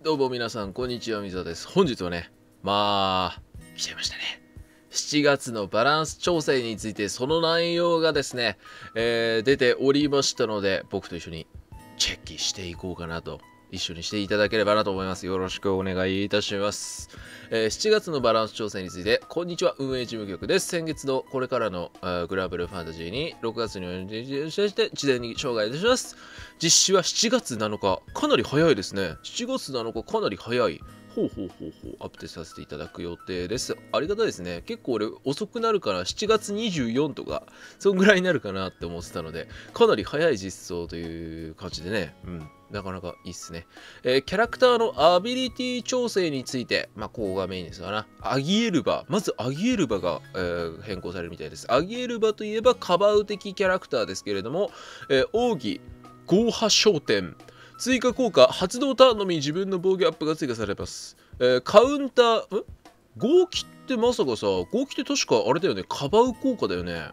どうも皆さん、こんにちは、みざです。本日はね、来ちゃいましたね。7月のバランス調整について、その内容がですね、出ておりましたので、僕と一緒にチェックしていこうかなと、一緒にしていただければなと思います。よろしくお願いいたします。7月のバランス調整について、こんにちは、運営事務局です。先月のこれからのグランブルーファンタジーに、6月にお知らせして、事前に紹介いたします。実施は7月7日。かなり早いですね。7月7日、かなり早い。アップデートさせていただく予定です。ありがたいですね。結構俺遅くなるから7月24とか、そんぐらいになるかなって思ってたので、かなり早い実装という感じでね。なかなかいいっすね。キャラクターのアビリティ調整について、ここがメインですかな。アギエルバ。まずアギエルバが、変更されるみたいです。アギエルバといえばカバウ的キャラクターですけれども、奥義、ゴーハ商店。追加効果、発動ターンのみ自分の防御アップが追加されます。カウンター、合気ってまさかさ、合気って確かあれだよね、カバウ効果だよね。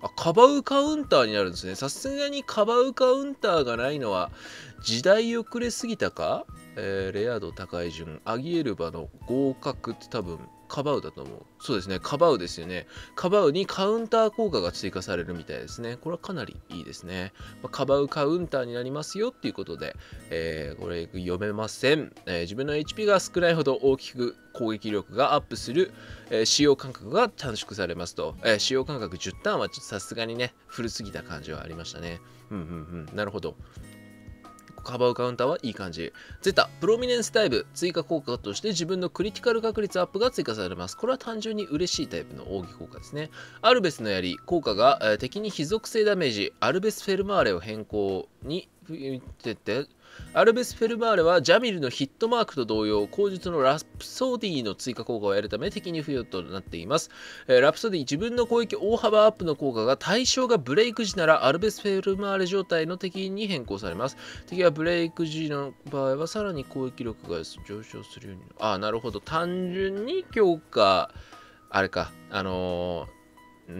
あ、カバウカウンターになるんですね。さすがにカバウカウンターがないのは時代遅れすぎたか、レア度高い順、アギエルバの合格って多分カバウだと思う。そうですね、カバウですよね。カバウにカウンター効果が追加されるみたいですね。これはかなりいいですね。カバウカウンターになりますよっていうことで、これ読めません。自分の HP が少ないほど大きく攻撃力がアップする、使用間隔が短縮されますと、使用間隔10ターンはちょっとさすがにね、古すぎた感じはありましたね。なるほど。カバウカウンターはいい感じ。ゼタ、プロミネンスダイブ、追加効果として自分のクリティカル確率アップが追加されます。これは単純に嬉しいタイプの奥義効果ですね。アルベスの槍、効果が、敵に非属性ダメージ、アルベスフェルマーレを変更に、アルベス・フェルマーレはジャミルのヒットマークと同様、口述のラプソディの追加効果を得るため敵に付与となっています。ラプソディ、自分の攻撃大幅アップの効果が対象がブレイク時ならアルベス・フェルマーレ状態の敵に変更されます。敵はブレイク時の場合はさらに攻撃力が上昇するように。ああ、なるほど。単純に強化、あれか、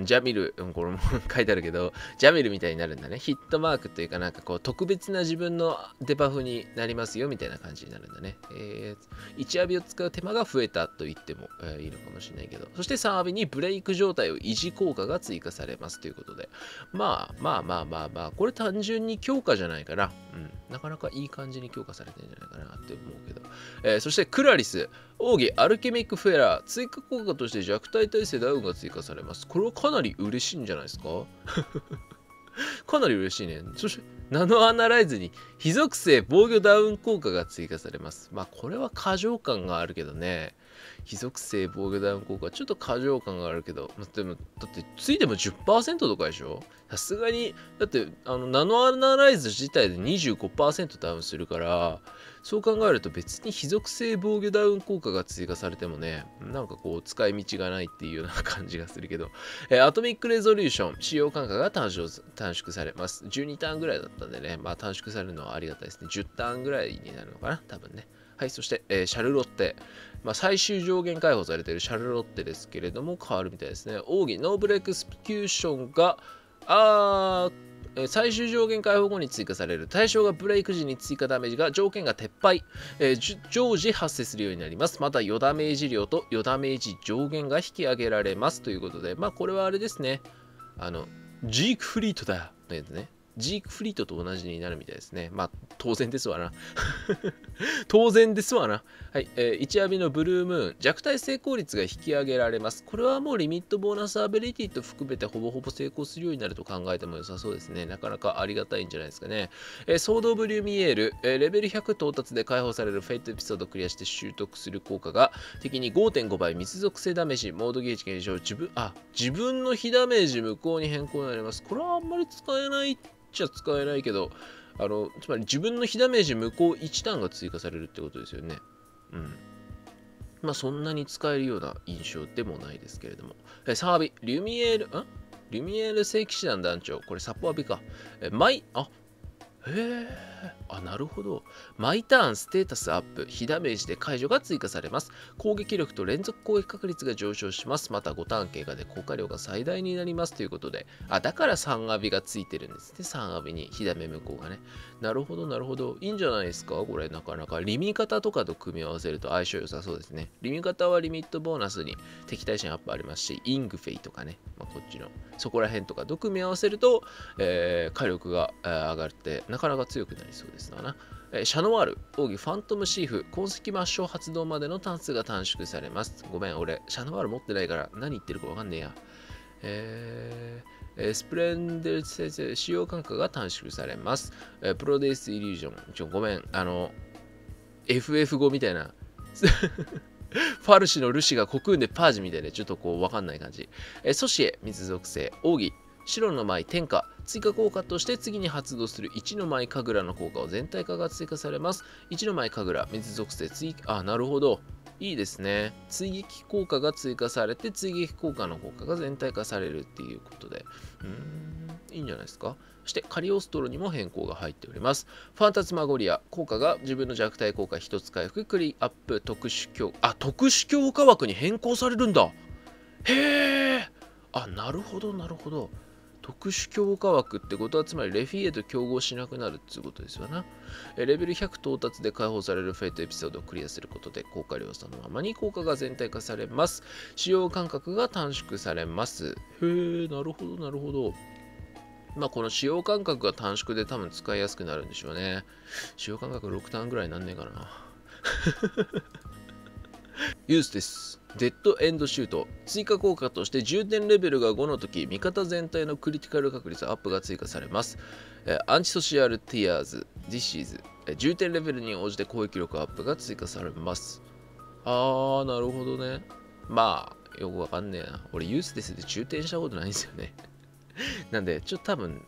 ジャミル、これも書いてあるけど、ジャミルみたいになるんだね。ヒットマークというか、なんかこう、特別な自分のデバフになりますよみたいな感じになるんだね。1アビを使う手間が増えたと言っても、いいのかもしれないけど、そして3アビにブレイク状態を維持効果が追加されますということで、これ単純に強化じゃないかな。なかなかいい感じに強化されてるんじゃないかなって思うけど。そしてクラリス、奥義アルケミックフェラー、追加効果として弱体耐性ダウンが追加されます。これはかなり嬉しいんじゃないですかかなり嬉しいね。そしてナノアナライズに非属性防御ダウン効果が追加されます。これは過剰感があるけどね。非属性防御ダウン効果はちょっと過剰感があるけど、でもだってついても 10% とかでしょ。さすがにだってナノアナライズ自体で 25% ダウンするから、そう考えると別に非属性防御ダウン効果が追加されてもね、なんかこう使い道がないっていうような感じがするけど、アトミックレゾリューション、使用間隔が短縮されます。12ターンぐらいだったんでね、短縮されるのはありがたいですね。10ターンぐらいになるのかな多分ね。はい、そして、シャルロッテ、最終上限解放されているシャルロッテですけれども変わるみたいですね。奥義ノーブレクスキューションが最終上限解放後に追加される。対象がブレイク時に追加ダメージが条件が撤廃、常時発生するようになります。また余ダメージ量と余ダメージ上限が引き上げられますということで、これはあれですね、ジークフリートだのやつね。ジークフリートと同じになるみたいですね。当然ですわな。当然ですわな。はい。一アビのブルームーン。弱体成功率が引き上げられます。これはもうリミットボーナスアビリティと含めてほぼほぼ成功するようになると考えても良さそうですね。なかなかありがたいんじゃないですかね。ソード・オブ・リューミエール。レベル100到達で解放されるフェイトエピソードをクリアして習得する効果が敵に 5.5 倍密属性ダメージ、モードゲージ減少、自分の非ダメージ無効に変更になります。これはあんまり使えないじゃ使えないけど、つまり自分の非ダメージ無効1ターンが追加されるってことですよね。そんなに使えるような印象でもないですけれども。サービ、リュミエール聖騎士団団長、これサポアビか。マイ、あ、へえ。あ、なるほど。毎ターンステータスアップ、被ダメージで解除が追加されます。攻撃力と連続攻撃確率が上昇します。また5ターン経過で効果量が最大になりますということで、あ、だから3アビがついてるんですね。3アビに被ダメ向こうがね。なるほどなるほど、いいんじゃないですかこれ。なかなかリミ方とかと組み合わせると相性良さそうですね。リミ方はリミットボーナスに敵対心アップありますし、イングフェイとかね、まあ、こっちのそこら辺とかと組み合わせると、火力が上がってなかなか強くなりそうですな。シャノワール、奥義ファントムシーフ、痕跡抹消発動までの単数が短縮されます。ごめん、俺、シャノワール持ってないから何言ってるかわかんねえや。スプレンデル先生、使用間隔が短縮されます。プロデイスイリュージョン、ごめん、FF5 みたいな。ファルシのルシがコクーンでパージみたいで、ちょっとこうわかんない感じ。ソシエ、水属性、奥義。白の舞天下、追加効果として次に発動する1の舞神楽の効果を全体化が追加されます。1の舞神楽、水属性追加、あ、なるほど、いいですね。追撃効果が追加されて、追撃効果の効果が全体化されるっていうことで、いいんじゃないですか。そしてカリオストロにも変更が入っております。ファンタズマゴリア、効果が自分の弱体効果1つ回復、クリアップ、特殊強、あ、特殊強化枠に変更されるんだ。へえ、あ、なるほどなるほど。特殊強化枠ってことは、つまりレフィエと競合しなくなるっていうことですよな。レベル100到達で解放されるフェイトエピソードをクリアすることで、効果量差のままに効果が全体化されます。使用間隔が短縮されます。へえ、なるほどなるほど。まあ、この使用間隔が短縮で多分使いやすくなるんでしょうね。使用間隔6ターンぐらいなんねえかな。ユースです。デッドエンドシュート、追加効果として10点レベルが5の時、味方全体のクリティカル確率アップが追加されます。アンチソシアルティアーズディシーズ、10点レベルに応じて攻撃力アップが追加されます。あー、なるほどね。まあよくわかんねえな、俺ユースですで中点したことないんですよね。なんでちょっと多分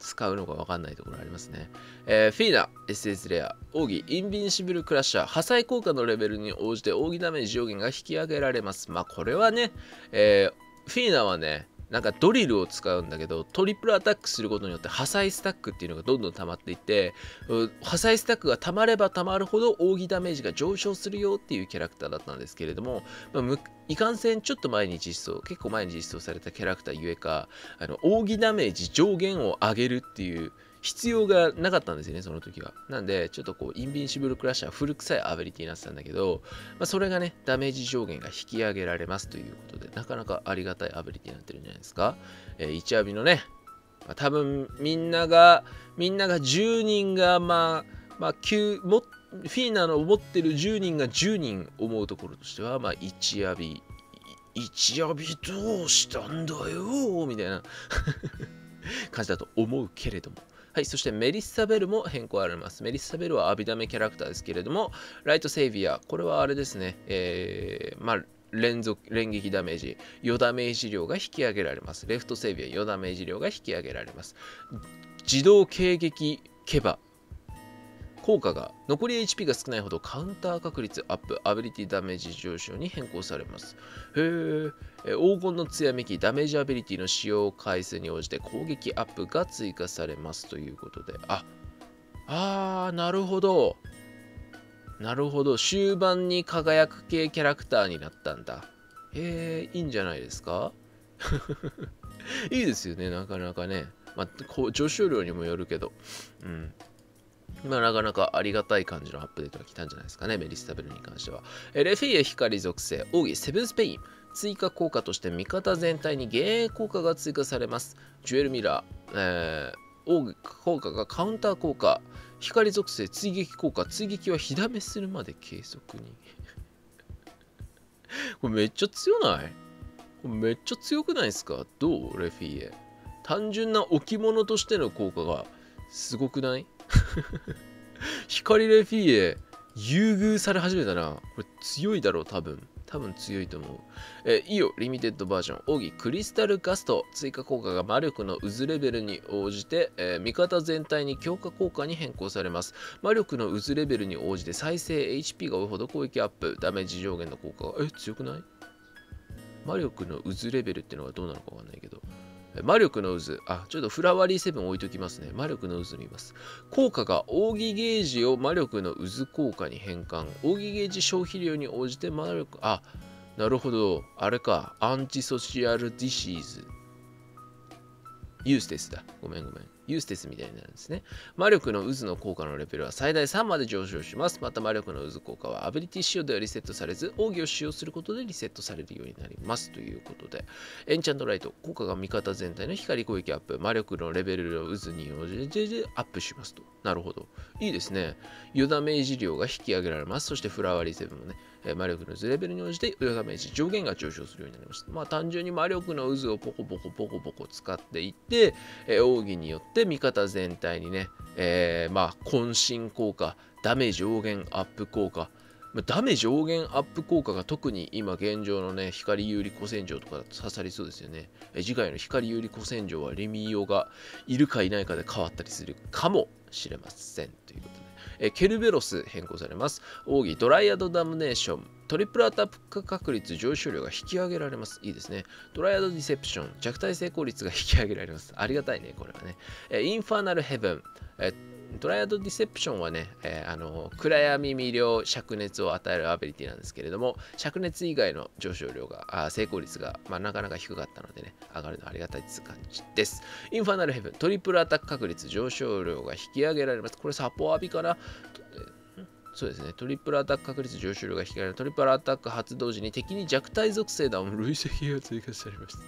使うのが分かんないところありますね。フィーナ SS レア、奥義インビンシブルクラッシャー、破砕効果のレベルに応じて奥義ダメージ上限が引き上げられます。まあこれはね、フィーナはね、なんかドリルを使うんだけど、トリプルアタックすることによって破砕スタックっていうのがどんどん溜まっていって、破砕スタックが溜まれば溜まるほど奥義ダメージが上昇するよっていうキャラクターだったんですけれども、まあ、いかんせんちょっと前に実装、結構前に実装されたキャラクターゆえか、奥義ダメージ上限を上げるっていう必要がなかったんですよね、その時は。なんでちょっとこうインビンシブルクラッシャー、古臭いアビリティになってたんだけど、まあ、それがね、ダメージ上限が引き上げられますということで、なかなかありがたいアビリティになってるんじゃないですか。1アビのね、まあ、多分みんなが10人がまあ9も、フィーナの持ってる10人が10人思うところとしては、まあ1アビどうしたんだよみたいな感じだと思うけれども。はい、そしてメリッサベルも変更あります。メリッサベルはアビダメキャラクターですけれども、ライトセイビアー、これはあれですね、まあ、連撃ダメージ、4ダメージ量が引き上げられます。レフトセイビアー、4ダメージ量が引き上げられます。自動軽撃ケバ。効果が残り HP が少ないほどカウンター確率アップ、アビリティダメージ上昇に変更されます。へえ、黄金の艶めき、ダメージアビリティの使用回数に応じて攻撃アップが追加されますということで、あー、なるほどなるほど、終盤に輝く系キャラクターになったんだ。へえ、いいんじゃないですか。いいですよね、なかなかね。まあ、こう上昇量にもよるけど、うん。まあ、なかなかありがたい感じのアップデートが来たんじゃないですかね、メリッサベルに関しては。レフィエ光属性、奥義セブンスペイン、追加効果として味方全体に幻影効果が追加されます。ジュエルミラー、奥義効果がカウンター効果、光属性追撃効果、追撃は火だめするまで継続に。これめっちゃ強ない？これめっちゃ強くないですか？どう？レフィエ。単純な置物としての効果がすごくない？光レフィエ優遇され始めたな。これ強いだろう、多分強いと思う。イオリミテッドバージョン、奥義クリスタルガスト、追加効果が魔力の渦レベルに応じて、味方全体に強化効果に変更されます。魔力の渦レベルに応じて再生 HP が多いほど攻撃アップ、ダメージ上限の効果が強くない？魔力の渦レベルってのはどうなのかわかんないけど、魔力の渦。あ、ちょっとフラワリー7置いときますね。魔力の渦見ます。効果が扇ゲージを魔力の渦効果に変換。扇ゲージ消費量に応じて魔力、あ、なるほど。あれか。アンチソシアルディシーズ。ユーステスだ。ごめん。ユーステスみたいになるんですね。魔力の渦の効果のレベルは最大3まで上昇します。また魔力の渦効果はアビリティ使用ではリセットされず、奥義を使用することでリセットされるようになります。ということで、エンチャントライト、効果が味方全体の光攻撃アップ、魔力のレベルの渦に応じてアップしますと。なるほど。いいですね。余ダメージ量が引き上げられます。そしてフラワーリー7もね、魔力の渦レベルに応じて余ダメージ上限が上昇するようになります。まあ単純に魔力の渦をポコポコ使っていって、奥義によって味方全体にね、まあ渾身効果、ダメージ上限アップ効果、ダメージ上限アップ効果が特に今現状のね、光有利古戦場とかだと刺さりそうですよね。次回の光有利古戦場はレミーヨがいるかいないかで変わったりするかもしれませんということで、ケルベロス変更されます。奥義ドライアドダムネーション。トリプルアタック確率上昇量が引き上げられます。いいですね。ドライアドディセプション。弱体成功率が引き上げられます。ありがたいね、これはね。インファーナルヘブン。ドライアドディセプションはね、暗闇魅了灼熱を与えるアビリティなんですけれども、灼熱以外の上昇量が、成功率が、なかなか低かったのでね、上がるのはありがたいって感じです。インファナルヘブン、トリプルアタック確率上昇量が引き上げられます。これサポアビかな？そうですね、トリプルアタック確率上昇量が引き上げられ、トリプルアタック発動時に敵に弱体属性弾を累積が追加されました。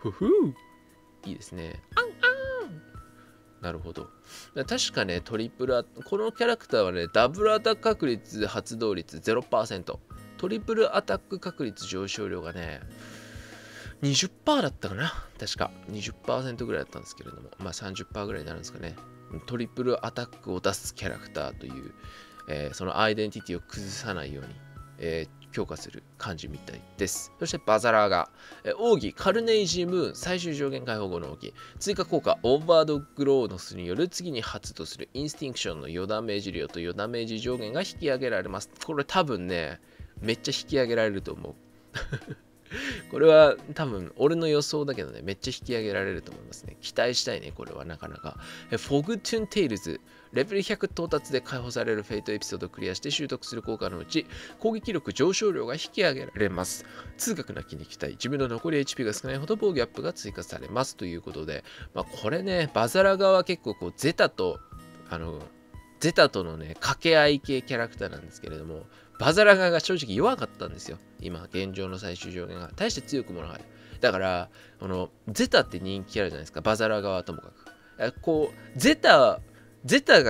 ふふう、いいですね。なるほど。確かね、トリプルア、このキャラクターはね、ダブルアタック確率発動率 0%、トリプルアタック確率上昇量がね、20% だったかな、確か 20% ぐらいだったんですけれども、30% ぐらいになるんですかね。トリプルアタックを出すキャラクターという、そのアイデンティティを崩さないように、強化する感じみたいです。そしてバザラーが、奥義カルネイジームーン最終上限解放後の奥義追加効果オーバードグローノスによる次に発動するインスティンクションの余ダメージ量と余ダメージ上限が引き上げられます。これ多分ね、めっちゃ引き上げられると思う。これは多分俺の予想だけどね、めっちゃ引き上げられると思いますね。期待したいね、これはなかなか。フォグトゥンテイルズレベル100到達で解放されるフェイトエピソードをクリアして習得する効果のうち、攻撃力上昇量が引き上げられます。痛覚なきに期待、自分の残り HP が少ないほど防御アップが追加されますということで、これね、バザラガは結構こうゼタとのね、掛け合い系キャラクターなんですけれども、バザラガが正直弱かったんですよ。今、現状の最終上限が。大して強くもない。だから、ゼタって人気キャラじゃないですか。バザラガはともかく。こう、ゼタが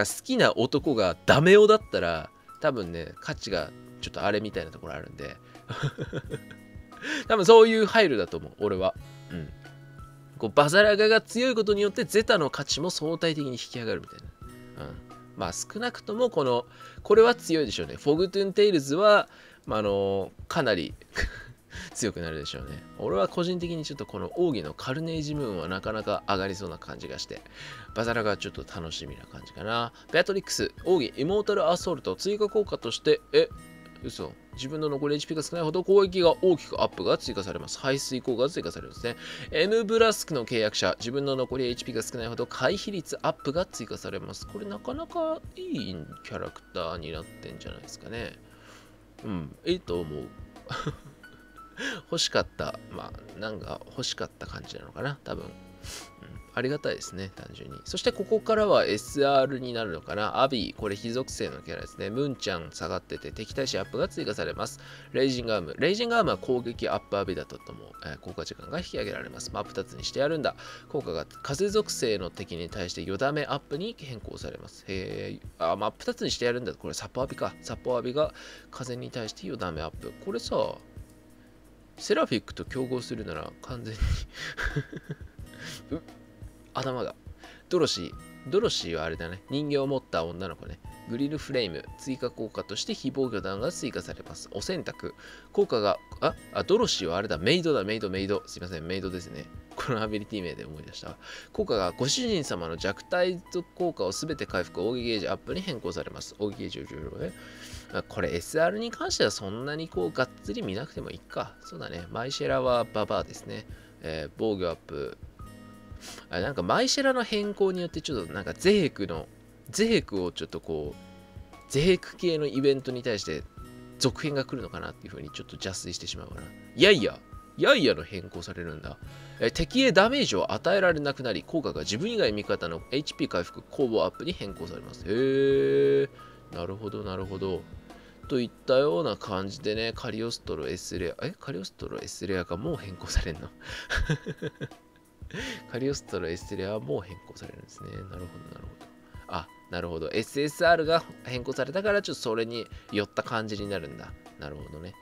好きな男がダメ男だったら、多分ね、価値がちょっとあれみたいなところあるんで、多分そういう配慮だと思う、俺は。うん。こう、バザラガが強いことによって、ゼタの価値も相対的に引き上がるみたいな。うん。少なくともこれは強いでしょうね。フォグトゥンテイルズは、かなり強くなるでしょうね。俺は個人的にちょっとこの奥義のカルネージムーンはなかなか上がりそうな感じがして、バザラがちょっと楽しみな感じかな。ベアトリックス、奥義イモータルアソルト追加効果として、嘘。自分の残り HP が少ないほど攻撃が大きくアップが追加されます。排水効果が追加されるんですね。M ブラスクの契約者、自分の残り HP が少ないほど回避率アップが追加されます。これなかなかいいキャラクターになってんじゃないですかね。うん、いいと思う。欲しかった。なんか欲しかった感じなのかな、多分。ありがたいですね、単純に。そしてここからは SR になるのかな。アビー、これ非属性のキャラですね。ムンちゃん下がってて、敵対しアップが追加されます。レイジングアーム。レイジングアームは攻撃アップアビだったと思う。効果時間が引き上げられます。2つにしてやるんだ。効果が風属性の敵に対して余ダメアップに変更されます。2つにしてやるんだ。これサポアビか。サポアビが風に対して余ダメアップ。これさ、セラフィックと競合するなら完全に。頭が。ドロシーはあれだね。人形を持った女の子ね。グリルフレーム。追加効果として非防御弾が追加されます。お洗濯。効果が、ドロシーはあれだ。メイド。すいません、メイドですね。このアビリティ名で思い出した。効果がご主人様の弱体効果を全て回復、奥義ゲージアップに変更されます。奥義ゲージを重要ね。これ SR に関してはそんなにこうがっつり見なくてもいいか。そうだね。マイシェラはババアですね。防御アップ。なんか前シェラの変更によってちょっとなんかゼヘクをちょっとこうゼヘク系のイベントに対して続編が来るのかなっていう風にちょっと邪推してしまうかな。いやいやの変更されるんだ。敵へダメージを与えられなくなり、効果が自分以外味方の HP 回復、攻防アップに変更されます。へー、なるほどなるほど。といったような感じでね、カリオストロエスレアがもう変更されるのカリオストロエスレアはもう変更されるんですね。なるほどなるほど。あ、なるほど。SSR が変更されたから、ちょっとそれに寄った感じになるんだ。なるほどね。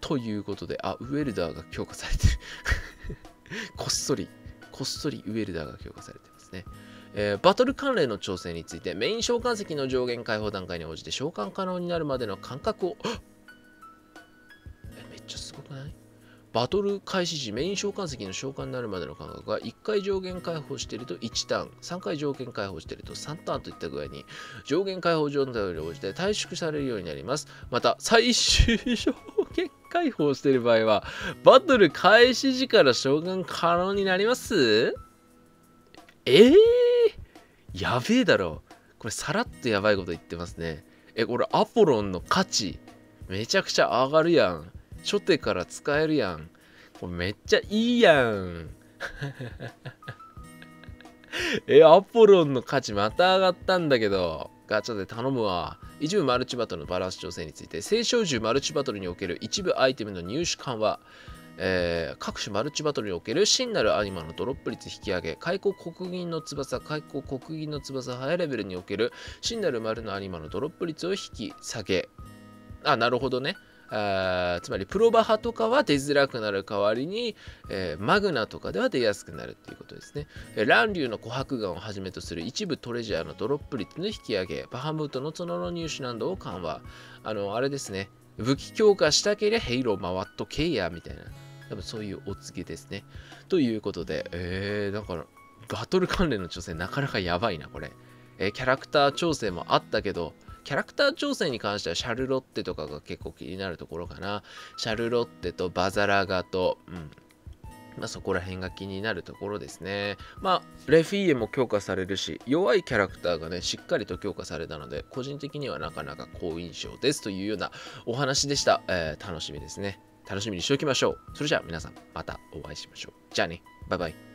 ということで、あ、ウェルダーが強化されてる。こっそりウェルダーが強化されてますね。バトル関連の調整について、メイン召喚石の上限解放段階に応じて召喚可能になるまでの間隔を、めっちゃすごくない？バトル開始時、メイン召喚石の召喚になるまでの間隔が1回上限解放していると1ターン、3回上限解放していると3ターンといった具合に、上限解放状態に応じて短縮されるようになります。また、最終上限解放している場合は、バトル開始時から召喚可能になります。やべえだろ。これさらっとやばいこと言ってますね。これアポロンの価値、めちゃくちゃ上がるやん。初手から使えるやん。これめっちゃいいやん。アポロンの価値また上がったんだけど。ガチャで頼むわ。一部マルチバトルのバランス調整について、青少獣マルチバトルにおける一部アイテムの入手緩和。各種マルチバトルにおける真なるアニマのドロップ率引き上げ、開口黒銀の翼ハイレベルにおける真なる丸のアニマのドロップ率を引き下げ。あ、なるほどね。つまりプロバハとかは出づらくなる代わりに、マグナとかでは出やすくなるっていうことですね。乱流の琥珀岩をはじめとする一部トレジャーのドロップ率の引き上げ、バハムートの角の入手難度を緩和。あれですね、武器強化したけりゃヘイロー回っとけやみたいな、多分そういうお告げですね。ということで、だからバトル関連の調整なかなかやばいなこれ。キャラクター調整もあったけど、キャラクター調整に関してはシャルロッテとかが結構気になるところかな。シャルロッテとバザラガと、まあそこら辺が気になるところですね。まあ、レフィーエも強化されるし、弱いキャラクターがね、しっかりと強化されたので、個人的にはなかなか好印象ですというようなお話でした。楽しみですね。楽しみにしておきましょう。それじゃあ皆さん、またお会いしましょう。じゃあね、バイバイ。